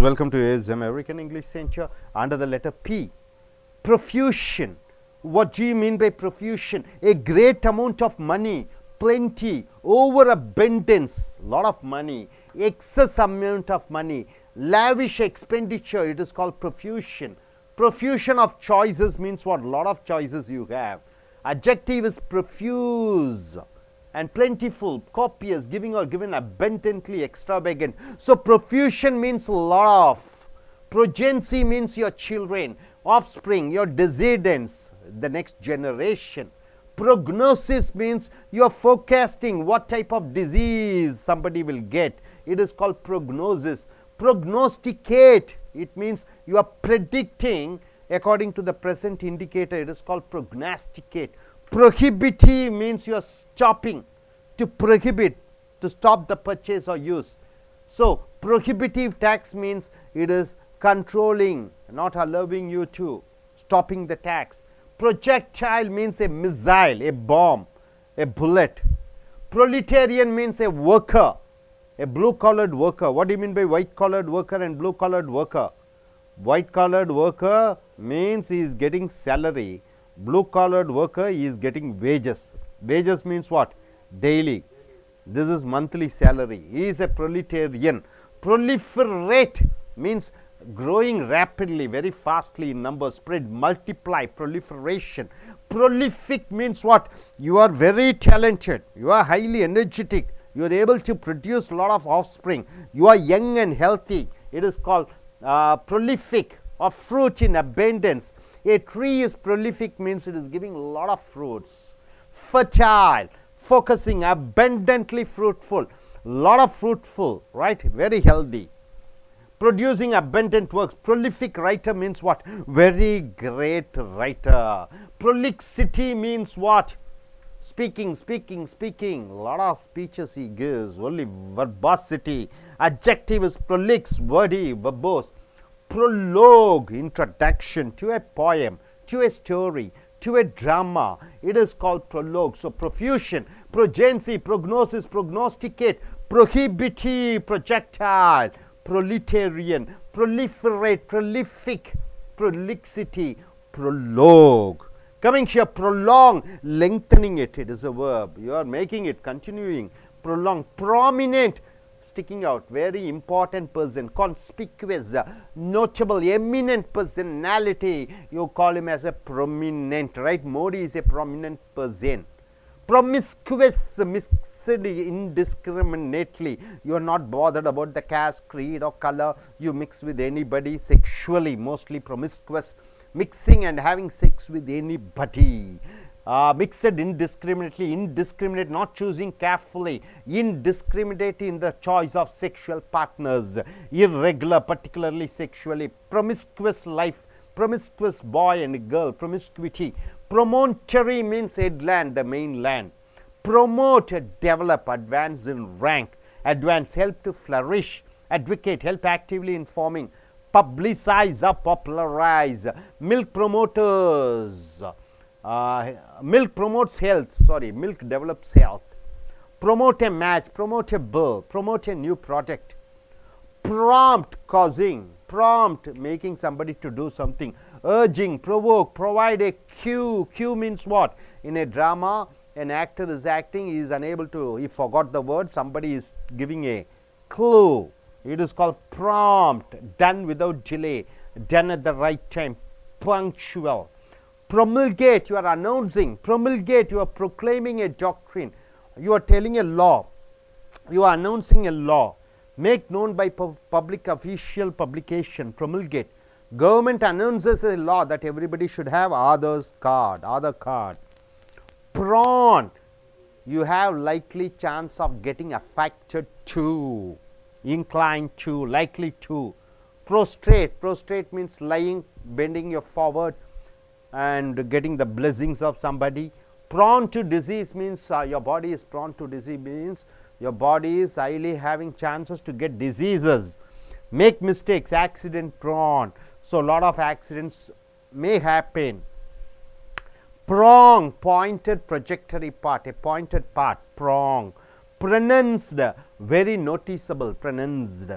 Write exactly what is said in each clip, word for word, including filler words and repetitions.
welcome to A S American English Center under the letter P. Profusion. What do you mean by profusion? A great amount of money, plenty, overabundance, lot of money, excess amount of money, lavish expenditure, it is called profusion. Profusion of choices means what? Lot of choices you have. Adjective is profuse and plentiful, copious, giving or given abundantly, extravagant. So, profusion means lot of. Progeny means your children, offspring, your descendants, the next generation. Prognosis means you are forecasting what type of disease somebody will get. It is called prognosis. Prognosticate, it means you are predicting according to the present indicator. It is called prognosticate. Prohibit means you are stopping, to prohibit, to stop the purchase or use. So, prohibitive tax means it is controlling, not allowing you to, stopping the tax. Projectile means a missile, a bomb, a bullet. Proletarian means a worker, a blue collared worker. What do you mean by white collared worker and blue collared worker? White collared worker means he is getting salary. Blue collared worker is getting wages. Wages means what? Daily. This is monthly salary. He is a proletarian. Proliferate means growing rapidly, very fastly in numbers, spread, multiply, proliferation. Prolific means what? You are very talented, you are highly energetic, you are able to produce a lot of offspring, you are young and healthy. It is called uh, prolific, of fruit in abundance. A tree is prolific means it is giving a lot of fruits. Fertile, focusing, abundantly fruitful, lot of fruitful, right? Very healthy. Producing abundant works. Prolific writer means what? Very great writer. Prolixity means what? Speaking, speaking, speaking. Lot of speeches he gives, only verbosity. Adjective is prolix, wordy, verbose. Prologue, introduction to a poem, to a story, to a drama. It is called prologue. So, profusion, progeny, prognosis, prognosticate, prohibit, projectile, proletarian, proliferate, prolific, prolixity, prologue. Coming here, prolong, lengthening it. It is a verb. You are making it, continuing, prolong, prominent, sticking out, very important person, conspicuous, notable, eminent personality. You call him as a prominent, right? Modi is a prominent person. Promiscuous, mixed indiscriminately. You are not bothered about the caste, creed or color. You mix with anybody sexually, mostly promiscuous, mixing and having sex with anybody. Uh, mixed indiscriminately, indiscriminate, not choosing carefully, indiscriminate in the choice of sexual partners, irregular, particularly sexually, promiscuous life, promiscuous boy and girl, promiscuity. Promontory means headland, the mainland. Promote, develop, advance in rank, advance, help to flourish, advocate, help actively in forming, publicize or popularize. Milk promoters. Uh, milk promotes health, sorry, milk develops health. Promote a match, promote a bill, promote a new project. Prompt, causing, prompt, making somebody to do something. Urging, provoke, provide a cue. Cue means what? In a drama, an actor is acting, he is unable to, he forgot the word, somebody is giving a clue. It is called prompt, done without delay, done at the right time, punctual. Promulgate, you are announcing, promulgate, you are proclaiming a doctrine, you are telling a law, you are announcing a law. Make known by pu public official publication, promulgate. Government announces a law that everybody should have others card, other card. Prawn, you have likely chance of getting affected to, inclined to, likely to. Prostrate, prostrate means lying, bending your forward and getting the blessings of somebody. Prone to disease means uh, your body is prone to disease, means your body is highly having chances to get diseases. Make mistakes, accident prone. So, lot of accidents may happen. Prong, pointed trajectory part, a pointed part, prong. Pronounced, very noticeable, pronounced.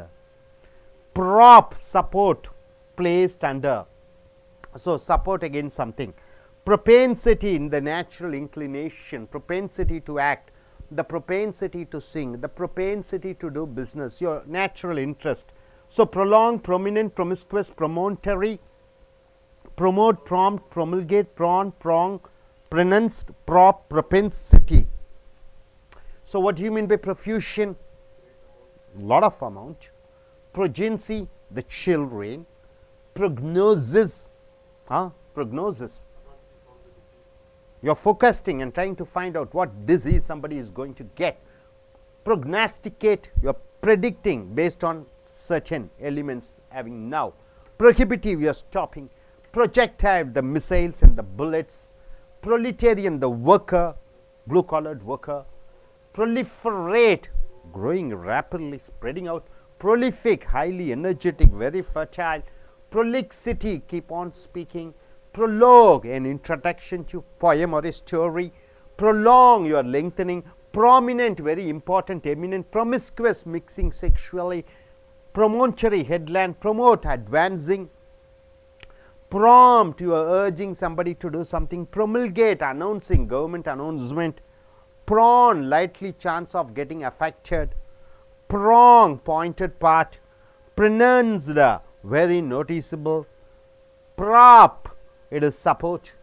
prop, support, placed under. So, support against something. Propensity in the natural inclination, propensity to act, the propensity to sing, the propensity to do business, your natural interest. So, prolonged, prominent, promiscuous, promontory, promote, prompt, promulgate, prawn, prong, pronounced, prop, propensity. So, what do you mean by profusion? Lot of amount. Progeny, the children. Prognosis, huh? Prognosis. You are forecasting and trying to find out what disease somebody is going to get. Prognosticate, you are predicting based on certain elements having now. Prohibitive, you are stopping. Projectile, the missiles and the bullets. Proletarian, the worker, blue collared worker. Proliferate, growing rapidly, spreading out. Prolific, highly energetic, very fertile. Prolixity, keep on speaking. Prologue, an introduction to poem or a story. Prolong, you are lengthening. Prominent, very important, eminent. Promiscuous, mixing sexually. Promontory, headland. Promote, advancing. Prompt, you are urging somebody to do something. Promulgate, announcing, government announcement. Prawn, likely chance of getting affected. Prong, pointed part. Pronounced, very noticeable. Prop, it is support.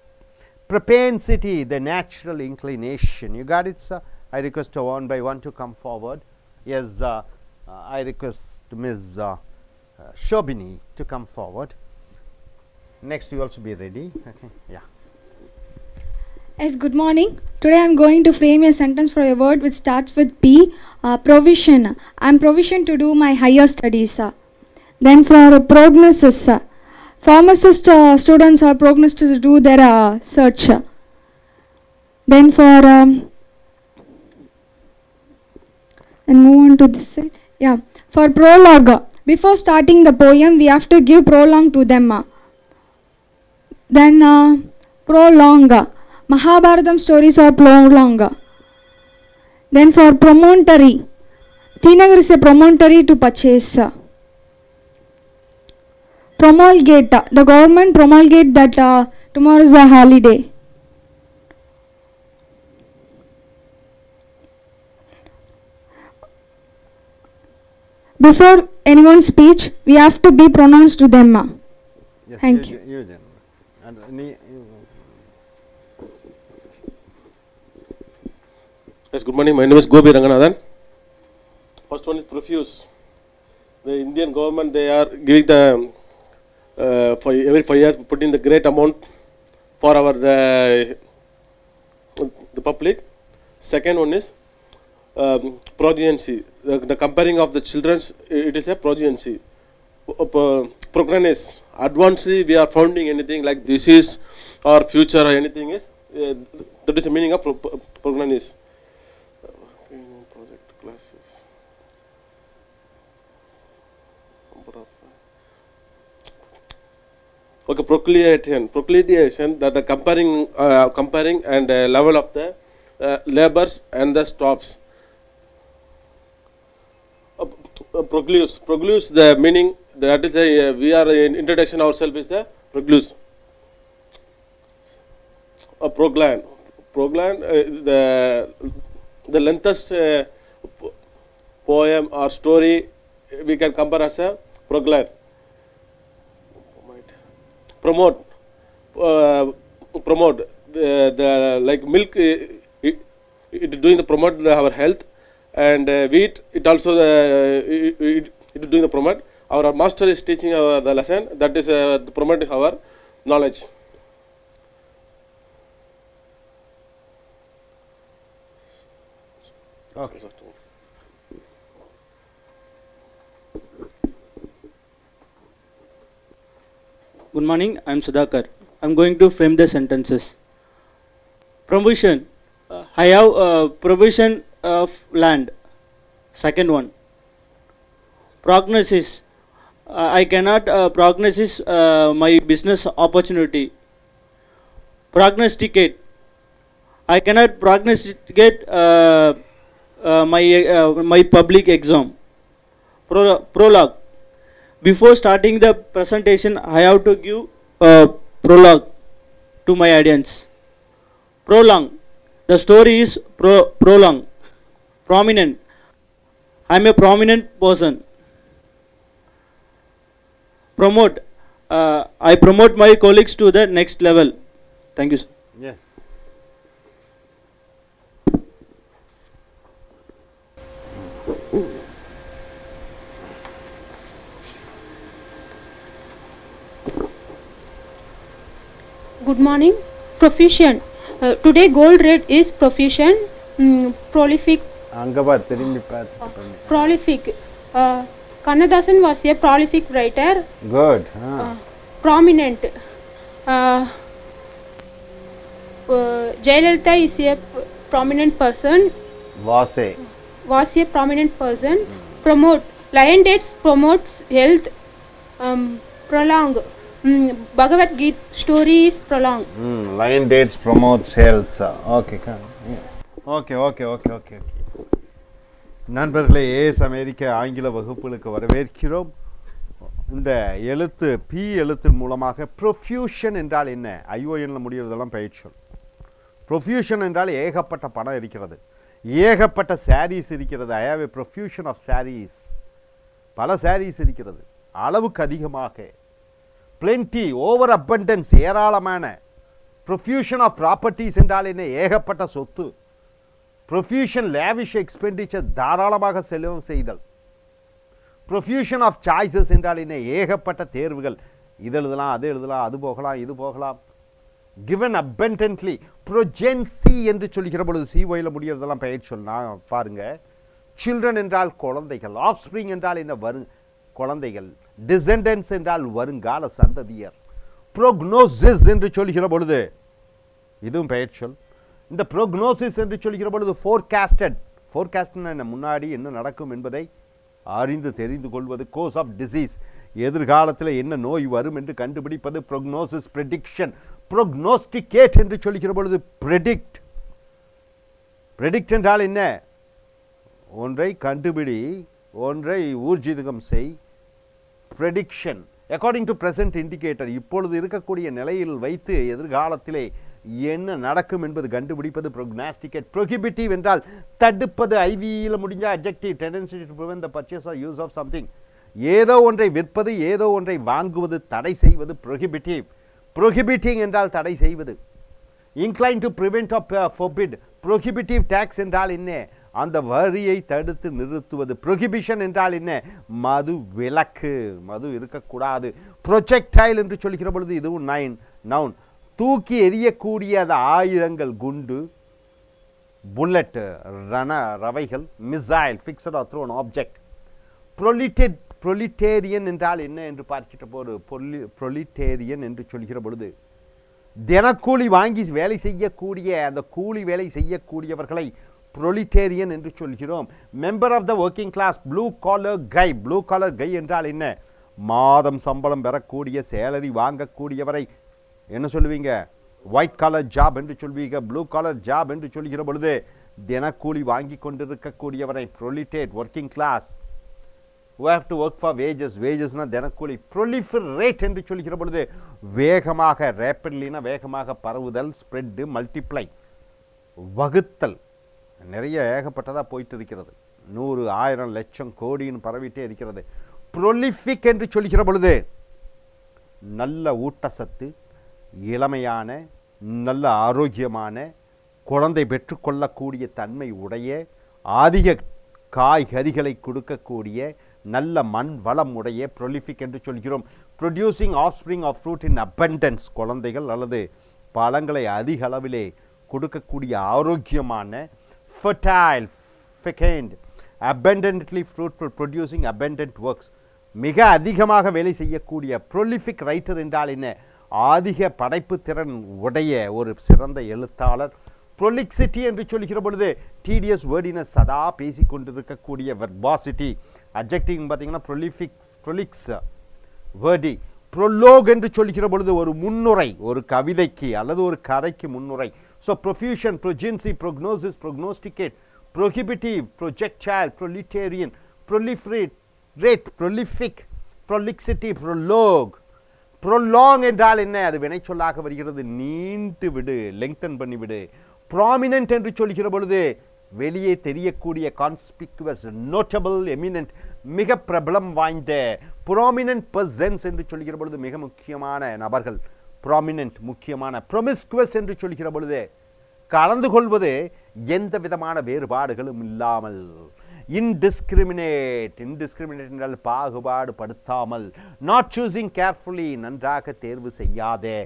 Propensity, the natural inclination. You got it, sir? I request one by one to come forward. Yes, uh, uh, I request Miz Uh, uh, Shobini to come forward. Next, you also be ready. Okay. Yeah. Yes, good morning. Today I am going to frame a sentence for a word which starts with P, uh, provision. I am provisioned to do my higher studies. Uh. Then for prognosis. Uh, Pharmacist uh, students are prognosed to do their uh, search. Then for um, and move on to this side. Yeah, for prologue. Before starting the poem, we have to give prologue to them. Then uh, prologue. Mahabharatam stories are prologue. Then for promontory, Tinagar is a promontory to purchase. Promulgate, the government promulgate that uh, tomorrow is a holiday. Before anyone's speech, we have to be pronounced to them. Yes, Thank you. you. you and, uh, yes, good morning. My name is Gobi Ranganathan. First one is profuse. The Indian government, they are giving the Uh, for every five years, we put in the great amount for our the, the public. Second one is um, progeny. The, the comparing of the children's, it is a progeny. Prognosis. Advancedly, we are founding anything like disease or future or anything is. Uh, that is the meaning of pro prognosis. Project classes. Okay, procreation, procreation that the comparing, uh, comparing and uh, level of the uh, labors and the stops. Uh, uh, procluse, procluse the meaning that is a, uh, we are in introduction ourselves is the procluse. A uh, proglan, proglan uh, the the lengthest uh, poem or story we can compare as a proglan. Promote, uh, promote the, the like milk. It, it, it doing the promote the, our health, and uh, wheat. It also the it, it, it doing the promote. Our master is teaching our the lesson. That is uh, promoting our knowledge. Okay. Good morning, I am Sudhakar. I am going to frame the sentences. Provision. Uh, I have uh, provision of land. Second one. Prognosis. Uh, I cannot uh, prognosis uh, my business opportunity. Prognosticate. I cannot prognosticate uh, uh, my, uh, my public exam. Pro prologue. Before starting the presentation, I have to give a prologue to my audience. Prologue. The story is pro prolong. Prominent. I am a prominent person. Promote. Uh, I promote my colleagues to the next level. Thank you, sir. Yes. Good morning. Proficient. Uh, today gold rate is proficient, mm, prolific. Uh, prolific. Uh, Kannadasan was a prolific writer. Good. Ah. Uh, prominent. Uh, uh, Jayalalitha is a prominent person. Was a. Was a prominent person. Mm. Promote. Lion Dates promotes health. Um, prolong. Mm, Bhagavad Gita story is prolonged. Mm, Lion Dates promotes health. Okay, come. Yeah. Okay, okay, okay, okay. நண்பர்களே, ace அமெரிக்க ஆங்கில வகுப்புகளுக்கு வரவேற்கிறோம். இந்த எழுத்து B எழுத்தின் மூலமாக ப்ரொஃப்யூஷன் என்றால் என்ன, ஐஓஎன்ல முடிகிறதெல்லாம் பயிற்சொல். ப்ரொஃப்யூஷன் என்றால் ஏகப்பட்ட பணம் இருக்கிறது, ஏகப்பட்ட சாரீஸ் இருக்கிறது. I have a profusion of saris. பல சாரீஸ் இருக்கிறது, அளவுக்கு அதிகமாக. பிளென்டி, ஓவர் அபண்டன்ஸ், ஏராளமான. ப்ரொஃப்யூஷன் ஆஃப் ப்ராப்பர்ட்டிஸ் என்றால் என்ன, ஏகப்பட்ட சொத்து. Profusion, lavish expenditure, தாராளமாக செலவு செய்தல். Profusion of choices என்றால் என்ன, ஏகப்பட்ட தேர்வுகள். இது எழுதலாம், அது எழுதலாம், அது போகலாம், இது போகலாம். Given abundantly, progency என்று சொல்லுகிற பொழுது சிஓயில் முடிகிறதெல்லாம் பெயர் சொன்னா பாருங்க. Children என்றால் குழந்தைகள், offspring என்றால் என்ன, வரும் குழந்தைகள். Descendants என்றால் வருங்கால சந்ததியர். Prognosis என்று சொல்லுகிற பொழுது இதுவும் பெயர் சொல். இந்த ப்ரோக்னோசிஸ் என்று சொல்கிற பொழுது ஃபோர்காஸ்டட், ஃபோர்காஸ்ட்னா என்ன, முன்னாடி என்ன நடக்கும் என்பதை அறிந்து தெரிந்து கொள்வது. கோர்ஸ் ஆஃப் டிசீஸ், எதிர்காலத்தில் என்ன நோய் வரும் என்று கண்டுபிடிப்பது ப்ரோக்னோசிஸ், ப்ரெடிக்ஷன். ப்ரோக்னோஸ்டிகேட் என்று சொல்கிற பொழுது ப்ரெடிக்ட். ப்ரெடிக்ட் என்றால் என்ன, ஒன்றை கண்டுபிடி, ஒன்றை ஊர்ஜிதகம் செய். Prediction according to present indicator, இப்பொழுது இருக்கக்கூடிய நிலையில் வைத்து எதிர்காலத்திலே என்ன நடக்கும் என்பது கண்டுபிடிப்பது ப்ரோக்னாஸ்டிகேட். ப்ரோஹிபிட்டிவ் என்றால் தடுப்பது, ஐவியில் முடிஞ்ச adjective, tendency to prevent the purchase or use of something. ஏதோ ஒன்றை விற்பது, ஏதோ ஒன்றை வாங்குவது, தடை செய்வது ப்ரோஹிபிட்டிவ். ப்ரோஹிபிட்டிங் என்றால் தடை செய்வது. Incline to prevent of forbid. Prohibitive tax என்றால் என்ன, அந்த வரியை தடுத்து நிறுத்துவது. ப்ரோஹிபிஷன் என்றால் என்ன, மது விலக்கு, மது இருக்கக்கூடாது. ப்ரொஜெக்டைல் என்று சொல்கிற பொழுது இதுவும் நைன் நவுன், தூக்கி எறியக்கூடிய ஆயுதங்கள், குண்டு, புல்லட்டு, ரண ரவைகள், missile, fixed or thrown object. Proletariat, proletarian என்றால் என்ன என்று பார்க்கிட்ட போது பொலி ப்ரொலிட்டேரியன் என்று சொல்கிற பொழுது தினக்கூலி வாங்கி வேலை செய்யக்கூடிய, அந்த கூலி வேலை செய்யக்கூடியவர்களை ப்ரொலிட்டேரியன் என்று சொல்கிறோம். Member of the working class, blue collar guy. Blue collar guy என்றால் என்ன, மாதம் சம்பளம் பெறக்கூடிய, சேலரி வாங்கக்கூடியவரை என்ன சொல்லுவீங்க, ஒயிட் காலர் ஜாப் என்று சொல்வீங்க. ப்ளூ காலர் ஜாப் என்று சொல்கிற பொழுது தினக்கூலி வாங்கி கொண்டிருக்கக்கூடியவரை proletariat, working class. You have to work for wages, வேஜஸ்னா தினக்கூலி. ப்ரொலிஃபரேட் என்று சொல்கிற பொழுது வேகமாக, ரேப்பிட்லினா வேகமாக பரவுதல், ஸ்ப்ரெட்டு, மல்டிப்ளை, வகுத்தல். நிறைய ஏகப்பட்டதாக போயிட்டு இருக்கிறது, நூறு, ஆயிரம், லட்சம், கோடின்னு பரவிட்டே இருக்கிறது. ப்ரொலிஃபிக் என்று சொல்கிற பொழுது நல்ல ஊட்டச்சத்து, இளமையான, நல்ல ஆரோக்கியமான, குழந்தை பெற்றுக்கொள்ளக்கூடிய தன்மை உடைய, அதிக காய்கறிகளை கொடுக்கக்கூடிய, நல்ல மண் வளம் உடைய ப்ரொலிஃபிக் என்று சொல்கிறோம். Producing offspring of fruit in abundance, குழந்தைகள் அல்லது பழங்களை அதிக அளவிலே கொடுக்கக்கூடிய ஆரோக்கியமான, fertile, fecund, abundantly fruitful, producing abundant works, மிக அதிகமாக வேலை செய்யக்கூடிய. ப்ரொலிஃபிக் ரைட்டர் என்றால் என்ன, அதிக படைப்பு திறன் உடைய ஒரு சிறந்த எழுத்தாளர். ப்ரொலிக்சிட்டி என்று சொல்கிற பொழுது டிடிஎஸ் வேர்டின சதா பேசி கொண்டிருக்கக்கூடிய, வெர்பாசிட்டி. அப்ஜெக்டிவ் பார்த்தீங்கன்னா ப்ரொலிஃபிக்ஸ், ப்ரொலிக்ஸ் வேர்டி. ப்ரொலோக் என்று சொல்கிற பொழுது ஒரு முன்னுரை, ஒரு கவிதைக்கு அல்லது ஒரு கதைக்கு முன்னுரை. So profusion, progeny, prognosis, prognosticate, prohibitive, projectile, proletarian, proliferate, prolific, prolixity, prologue, prolong என்றால் என்ன? அது வினைச்சொல்லாக வருகிறது. நீண்டு விடு, lengthen பண்ணிவிடு. Prominent என்று சொல்லுகிற பொழுது வெளியே தெரியக்கூடிய conspicuous, notable, eminent, மிக பிரபலம் வாய்ந்த prominent persons என்று சொல்லுகிற பொழுது மிக முக்கியமான நபர்கள், prominent முக்கியமான, promiscuous என்று சொல்லுகிற பொழுது கலந்து கொள்வது எந்த விதமான வேறுபாடுகளும் இல்லாமல், indiscriminate, indiscriminate என்றால் பாகுபாடு படுத்தாமல், not choosing carefully, நன்றாக தேர்வு செய்யாதே,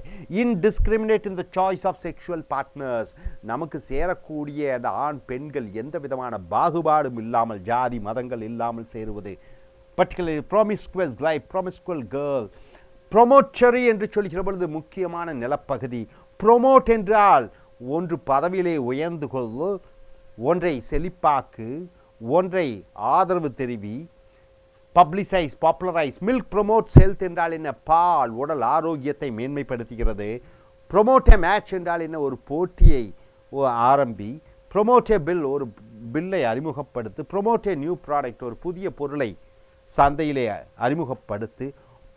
indiscriminate in the choice of sexual partners, நமக்கு சேரக்கூடிய அந்த ஆண் பெண்கள் எந்த விதமான பாகுபாடும் இல்லாமல், ஜாதி மதங்கள் இல்லாமல் சேருவது, particularly promiscuous guy, promiscuous girl, promotory என்று சொல்கிற பொழுது முக்கியமான நிலப்பகுதி, promote என்றால் ஒன்று பதவியிலே உயர்ந்து கொள்ளு, ஒன்றை செழிப்பாக்கு, ஒன்றை ஆதரவு தெரிவி, publicize, popularize. Milk promotes health என்றால் என்ன? பால் உடல் ஆரோக்கியத்தை மேன்மைப்படுத்துகிறது. ப்ரொமோட் எ மேட்ச் என்றால் என்ன? ஒரு போட்டியை ஆரம்பி, ப்ரொமோட் எ பில், ஒரு பில்லை அறிமுகப்படுத்து, ப்ரொமோட் எ நியூ ப்ராடக்ட், ஒரு புதிய பொருளை சந்தையிலே அறிமுகப்படுத்து.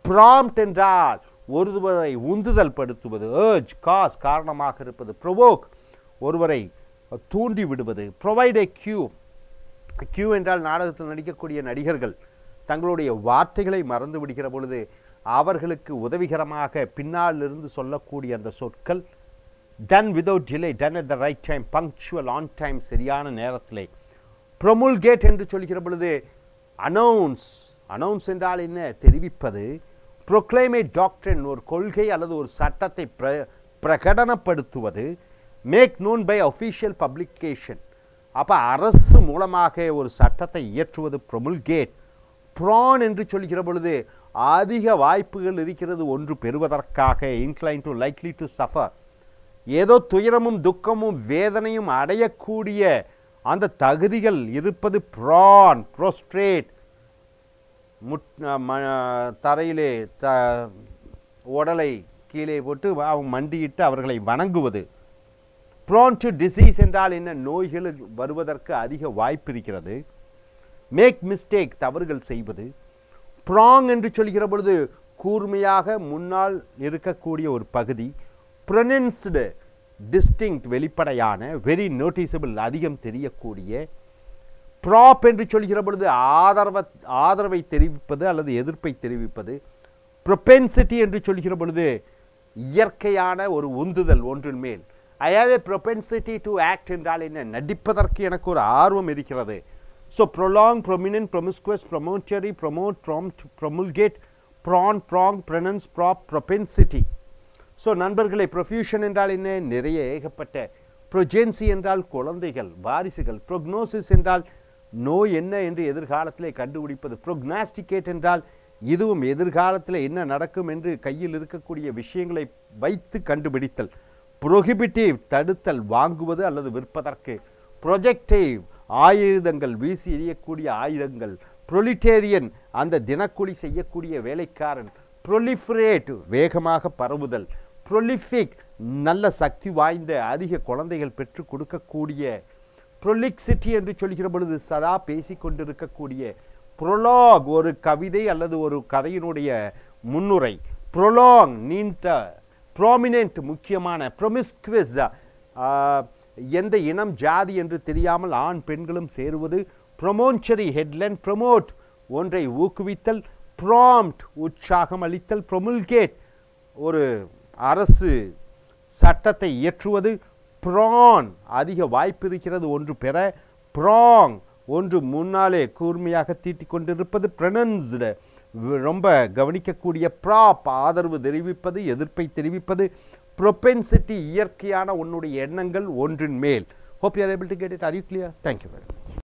ப்ராம்ப்ட் என்றால் ஒருவரை உந்துதல் படுத்துவது, ஏர்ஜ் காஸ் காரணமாக இருப்பது, ப்ரொவோக் ஒருவரை தூண்டி விடுவது. ப்ரொவைட் எ கியூ, கியூ என்றால் நாடகத்தில் நடிக்கக்கூடிய நடிகர்கள் தங்களுடைய வார்த்தைகளை மறந்து விடுகிற பொழுது அவர்களுக்கு உதவிகரமாக பின்னாலிருந்து சொல்லக்கூடிய அந்த சொற்கள், done without delay, done at the right time, punctual, on time, சரியான நேரத்திலே. ப்ரொமுல்கேட் என்று சொல்கிற பொழுது அனௌன்ஸ், அனௌன்ஸ் என்றால் என்ன? தெரிவிப்பது. ப்ரொக்ளைமே டாக்டரின், ஒரு கொள்கை அல்லது ஒரு சட்டத்தை பிர பிரகடனப்படுத்துவது. Make known by official publication, அப்போ அரசு மூலமாக ஒரு சட்டத்தை இயற்றுவது ப்ரொமுல்கேட். ப்ரான் என்று சொல்கிற பொழுது அதிக வாய்ப்புகள் இருக்கிறது ஒன்று பெறுவதற்காக, incline to, likely to suffer, ஏதோ துயரமும் துக்கமும் வேதனையும் அடையக்கூடிய அந்த தகுதிகள் இருப்பது ப்ரான். ப்ரோஸ்ட்ரேட், முட் தரையிலே த உடலை கீழே போட்டு அவங்க மண்டியிட்டு அவர்களை வணங்குவது. prone to disease என்றால் என்ன? நோய்கள் வருவதற்கு அதிக வாய்ப்பு இருக்கிறது. மேக் மிஸ்டேக், தவறுகள் செய்வது. ப்ராங் என்று சொல்கிற பொழுது கூர்மையாக முன்னால் இருக்கக்கூடிய ஒரு பகுதி. ப்ரொனன்ஸ்டு, டிஸ்டிங்க்ட், வெளிப்படையான, வெரி நோட்டிசபிள், அதிகம் தெரியக்கூடிய. ப்ராப் என்று சொல்கிற பொழுது ஆதரவ ஆதரவை தெரிவிப்பது அல்லது எதிர்ப்பை தெரிவிப்பது. ப்ரொபென்சிட்டி என்று சொல்கிற பொழுது இயற்கையான ஒரு உந்துதல் ஒன்றின் மேல். I have a propensity to act என்றால் என்ன? நடிப்பதற்கு எனக்கு ஒரு ஆர்வம் இருக்கிறது. So prolong, prominent, promiscuous, promontory, promote, prompt, promulgate, prone, prong, pronounce, prop, propensity. So நண்பர்களை, ப்ரொஃபியூஷன் என்றால் என்ன? நிறைய, ஏகப்பட்ட. ப்ரொஜென்சி என்றால் குழந்தைகள், வாரிசுகள். ப்ரொக்னோசிஸ் என்றால் நோய் என்ன என்று எதிர்காலத்திலே கண்டுபிடிப்பது. ப்ரொக்னாஸ்டிகேட் என்றால் இதுவும் எதிர்காலத்தில் என்ன நடக்கும் என்று கையில் இருக்கக்கூடிய விஷயங்களை வைத்து கண்டுபிடித்தல். புரோஹிபிட்டிவ், தடுத்தல், வாங்குவது அல்லது விற்பதற்கு. ப்ரொஜெக்டிவ், ஆயுதங்கள் வீசி எறியக்கூடிய ஆயுதங்கள். ப்ரொலிட்டேரியன், அந்த தினக்கூலி செய்யக்கூடிய வேலைக்காரன். ப்ரொலிஃபரேட், வேகமாக பரவுதல். ப்ரொலிஃபிக், நல்ல சக்தி வாய்ந்த, அதிக குழந்தைகள் பெற்று கொடுக்கக்கூடிய. ப்ரொலிக்சிட்டி என்று சொல்கிற பொழுது சதா பேசி கொண்டிருக்கக்கூடிய. ப்ரொலாக், ஒரு கவிதை அல்லது ஒரு கதையினுடைய முன்னுரை. ப்ரொலாங், நீண்ட. prominent, முக்கியமான. promiscuous, எந்த இனம் ஜாதி என்று தெரியாமல் ஆண் பெண்களும் சேருவது. promontory, headland. promote, ஒன்றை ஊக்குவித்தல். prompt, உற்சாகம் அளித்தல். promulgate, ஒரு அரசு சட்டத்தை இயற்றுவது. prawn, அதிக வாய்ப்பு இருக்கிறது ஒன்று பெற. prong, ஒன்று முன்னாலே கூர்மையாக தீட்டிக் கொண்டிருப்பது. pronounced, ரொம்ப கவனிக்கக்கூடிய. ப்ராப், ஆதரவு தெரிவிப்பது, எதிர்ப்பை தெரிவிப்பது. ப்ரொபென்சிட்டி, இயற்கையான உன்னுடைய எண்ணங்கள் ஒன்றின் மேல். Hope you are able to get it. Are you clear? Thank you very much.